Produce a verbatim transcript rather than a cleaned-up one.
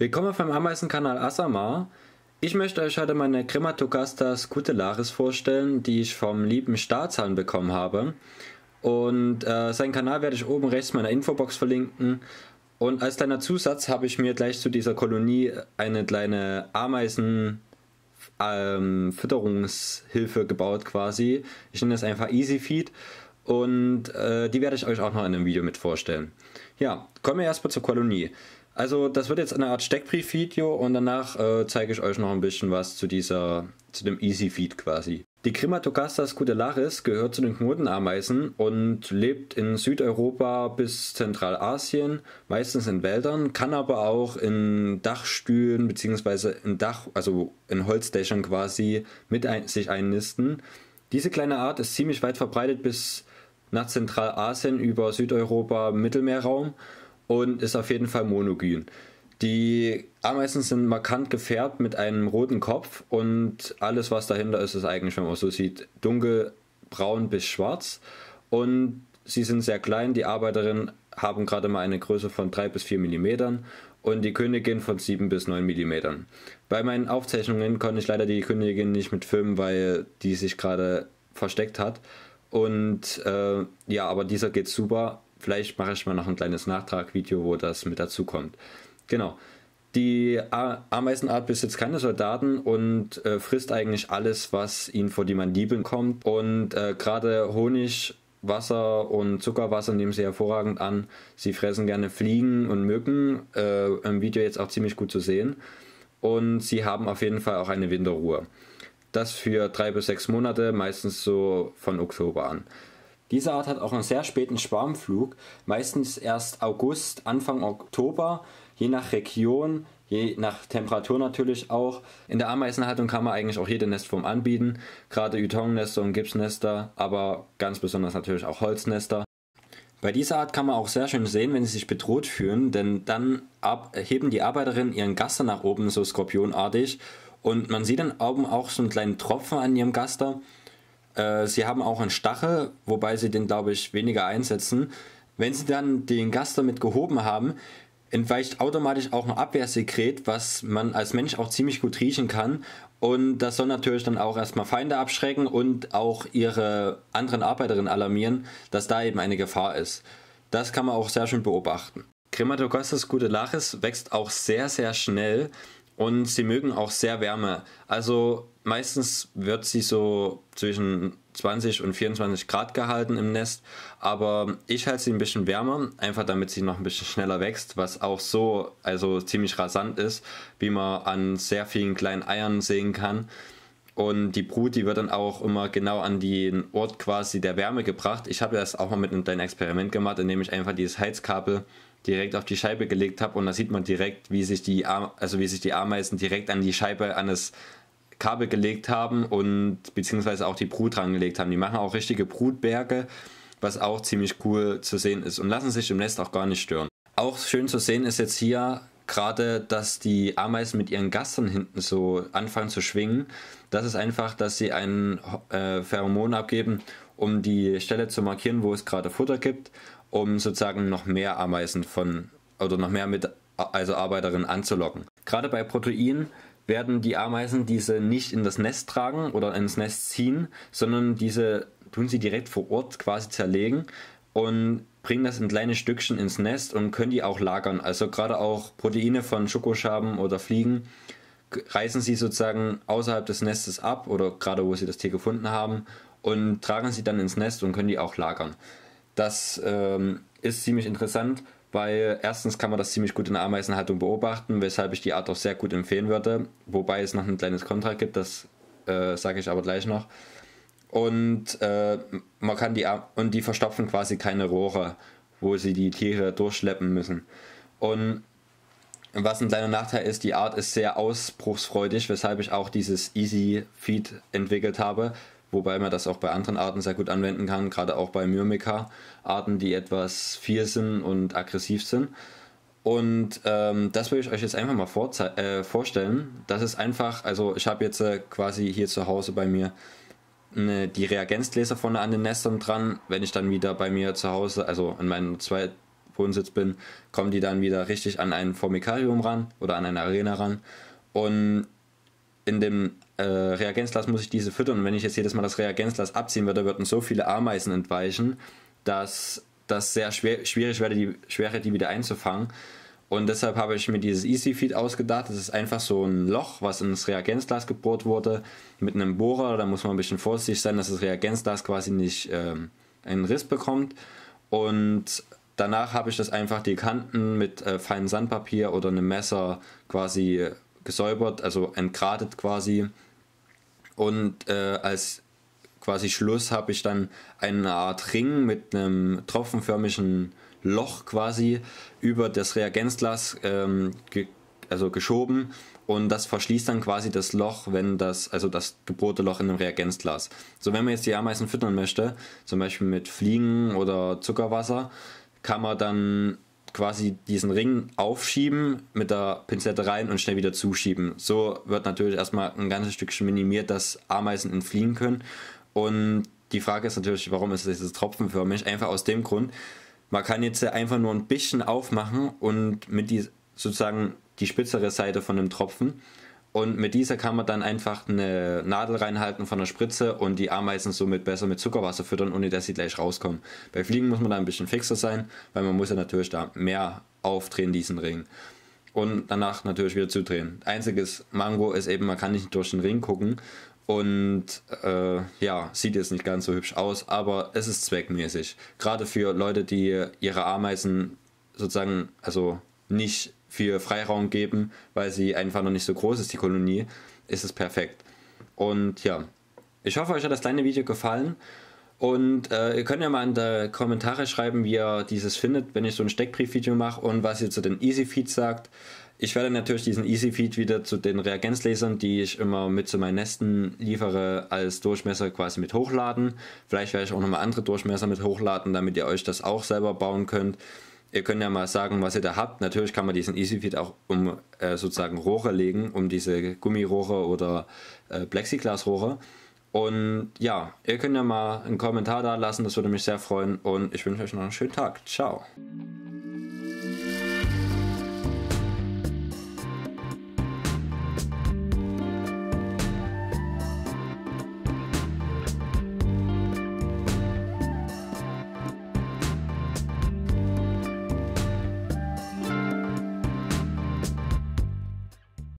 Willkommen auf meinem Ameisenkanal ASAMA. Ich möchte euch heute meine Crematogaster scutellaris vorstellen, die ich vom lieben Starzahn bekommen habe. Und äh, seinen Kanal werde ich oben rechts meiner Infobox verlinken. Und als kleiner Zusatz habe ich mir gleich zu dieser Kolonie eine kleine Ameisen ähm, Fütterungshilfe gebaut quasi. Ich nenne das einfach Easy Feed. Und äh, die werde ich euch auch noch in einem Video mit vorstellen. Ja, kommen wir erstmal zur Kolonie. Also das wird jetzt eine Art Steckbrief-Video und danach äh, zeige ich euch noch ein bisschen was zu dieser, zu dem Easy Feed quasi. Die Crematogaster scutellaris gehört zu den Knotenameisen und lebt in Südeuropa bis Zentralasien, meistens in Wäldern, kann aber auch in Dachstühlen bzw. in Dach, also in Holzdächern quasi mit ein, sich einnisten. Diese kleine Art ist ziemlich weit verbreitet bis nach Zentralasien über Südeuropa, Mittelmeerraum und ist auf jeden Fall monogyn. Die Ameisen sind markant gefärbt mit einem roten Kopf und alles, was dahinter ist, ist eigentlich, wenn man so sieht, dunkelbraun bis schwarz. Und sie sind sehr klein, die Arbeiterinnen haben gerade mal eine Größe von drei bis vier Millimetern und die Königin von sieben bis neun Millimetern. Bei meinen Aufzeichnungen konnte ich leider die Königin nicht mit filmen, weil die sich gerade versteckt hat. Und äh, ja, aber dieser geht super. Vielleicht mache ich mal noch ein kleines Nachtragvideo, wo das mit dazu kommt. Genau. Die Ameisenart besitzt keine Soldaten und äh, frisst eigentlich alles, was ihnen vor die Mandibeln kommt. Und äh, gerade Honig, Wasser und Zuckerwasser nehmen sie hervorragend an. Sie fressen gerne Fliegen und Mücken, äh, im Video jetzt auch ziemlich gut zu sehen. Und sie haben auf jeden Fall auch eine Winterruhe. Das für drei bis sechs Monate, meistens so von Oktober an. Diese Art hat auch einen sehr späten Schwarmflug, meistens erst August, Anfang Oktober, je nach Region, je nach Temperatur natürlich auch. In der Ameisenhaltung kann man eigentlich auch jede Nestform anbieten, gerade Yutongnester und Gipsnester, aber ganz besonders natürlich auch Holznester. Bei dieser Art kann man auch sehr schön sehen, wenn sie sich bedroht fühlen, denn dann heben die Arbeiterinnen ihren Gaster nach oben, so skorpionartig, und man sieht dann oben auch so einen kleinen Tropfen an ihrem Gaster. Äh, sie haben auch einen Stachel, wobei sie den, glaube ich, weniger einsetzen. Wenn sie dann den Gaster mit gehoben haben, entweicht automatisch auch ein Abwehrsekret, was man als Mensch auch ziemlich gut riechen kann. Und das soll natürlich dann auch erstmal Feinde abschrecken und auch ihre anderen Arbeiterinnen alarmieren, dass da eben eine Gefahr ist. Das kann man auch sehr schön beobachten. Crematogaster scutellaris wächst auch sehr, sehr schnell und sie mögen auch sehr Wärme. Also meistens wird sie so zwischen zwanzig und vierundzwanzig Grad gehalten im Nest, aber ich halte sie ein bisschen wärmer, einfach damit sie noch ein bisschen schneller wächst, was auch so also ziemlich rasant ist, wie man an sehr vielen kleinen Eiern sehen kann. Und die Brut, die wird dann auch immer genau an den Ort quasi der Wärme gebracht. Ich habe das auch mal mit einem kleinen Experiment gemacht, indem ich einfach dieses Heizkabel direkt auf die Scheibe gelegt habe und da sieht man direkt, wie sich die, also wie sich die Ameisen direkt an die Scheibe eines Kabel gelegt haben und beziehungsweise auch die Brut dran gelegt haben. Die machen auch richtige Brutberge, was auch ziemlich cool zu sehen ist und lassen sich im Nest auch gar nicht stören. Auch schön zu sehen ist jetzt hier gerade, dass die Ameisen mit ihren Gastern hinten so anfangen zu schwingen. Das ist einfach, dass sie ein äh, Pheromon abgeben, um die Stelle zu markieren, wo es gerade Futter gibt, um sozusagen noch mehr Ameisen von oder noch mehr mit also Arbeiterinnen anzulocken. Gerade bei Protein werden die Ameisen diese nicht in das Nest tragen oder ins Nest ziehen, sondern diese tun sie direkt vor Ort quasi zerlegen und bringen das in kleine Stückchen ins Nest und können die auch lagern. Also gerade auch Proteine von Schokoschaben oder Fliegen reißen sie sozusagen außerhalb des Nestes ab oder gerade wo sie das Tier gefunden haben und tragen sie dann ins Nest und können die auch lagern. Das ähm, ist ziemlich interessant, weil erstens kann man das ziemlich gut in der Ameisenhaltung beobachten, weshalb ich die Art auch sehr gut empfehlen würde, wobei es noch ein kleines Kontra gibt, das äh, sage ich aber gleich noch. Und äh, man kann die und die verstopfen quasi keine Rohre, wo sie die Tiere durchschleppen müssen. Und was ein kleiner Nachteil ist, die Art ist sehr ausbruchsfreudig, weshalb ich auch dieses Easy Feed entwickelt habe, wobei man das auch bei anderen Arten sehr gut anwenden kann, gerade auch bei Myrmica, Arten, die etwas viel sind und aggressiv sind. Und ähm, das will ich euch jetzt einfach mal äh, vorstellen. Das ist einfach, also ich habe jetzt äh, quasi hier zu Hause bei mir eine, die Reagenzgläser vorne an den Nestern dran. Wenn ich dann wieder bei mir zu Hause, also in meinem zwei, Kohlensitz bin, kommen die dann wieder richtig an ein Formicarium ran oder an eine Arena ran. Und in dem äh, Reagenzglas muss ich diese füttern. Und wenn ich jetzt jedes Mal das Reagenzglas abziehen würde, würden so viele Ameisen entweichen, dass das sehr schwer, schwierig wäre, die, schwere, die wieder einzufangen. Und deshalb habe ich mir dieses Easy Feed ausgedacht. Das ist einfach so ein Loch, was ins Reagenzglas gebohrt wurde, mit einem Bohrer. Da muss man ein bisschen vorsichtig sein, dass das Reagenzglas quasi nicht ähm, einen Riss bekommt. Und danach habe ich das einfach die Kanten mit äh, feinem Sandpapier oder einem Messer quasi gesäubert, also entgratet quasi. Und äh, als quasi Schluss habe ich dann eine Art Ring mit einem tropfenförmigen Loch quasi über das Reagenzglas ähm, ge also geschoben, und das verschließt dann quasi das Loch, wenn das, also das gebohrte Loch in dem Reagenzglas. So, wenn man jetzt die Ameisen füttern möchte, zum Beispiel mit Fliegen oder Zuckerwasser, kann man dann quasi diesen Ring aufschieben, mit der Pinzette rein und schnell wieder zuschieben. So wird natürlich erstmal ein ganzes Stückchen minimiert, dass Ameisen entfliehen können. Und die Frage ist natürlich, warum ist das tropfenförmig? Einfach aus dem Grund, man kann jetzt einfach nur ein bisschen aufmachen und mit die, sozusagen die spitzere Seite von dem Tropfen, und mit dieser kann man dann einfach eine Nadel reinhalten von der Spritze und die Ameisen somit besser mit Zuckerwasser füttern, ohne dass sie gleich rauskommen. Bei Fliegen muss man da ein bisschen fixer sein, weil man muss ja natürlich da mehr aufdrehen, diesen Ring. Und danach natürlich wieder zudrehen. Einziges Mango ist eben, man kann nicht durch den Ring gucken. Und äh, ja, sieht jetzt nicht ganz so hübsch aus, aber es ist zweckmäßig. Gerade für Leute, die ihre Ameisen sozusagen also nicht viel Freiraum geben, weil sie einfach noch nicht so groß ist, die Kolonie, ist es perfekt. Und ja, ich hoffe, euch hat das kleine Video gefallen. Und äh, ihr könnt ja mal in die Kommentare schreiben, wie ihr dieses findet, wenn ich so ein Steckbrief-Video mache, und was ihr zu den Easy Feeds sagt. Ich werde natürlich diesen Easy Feed wieder zu den Reagenzgläsern, die ich immer mit zu meinen Nesten liefere, als Durchmesser quasi mit hochladen. Vielleicht werde ich auch nochmal andere Durchmesser mit hochladen, damit ihr euch das auch selber bauen könnt. Ihr könnt ja mal sagen, was ihr da habt. Natürlich kann man diesen Easy Feed auch um äh, sozusagen Rohre legen, um diese Gummirohre oder äh, Plexiglasrohre. Und ja, ihr könnt ja mal einen Kommentar da lassen, das würde mich sehr freuen, und ich wünsche euch noch einen schönen Tag. Ciao!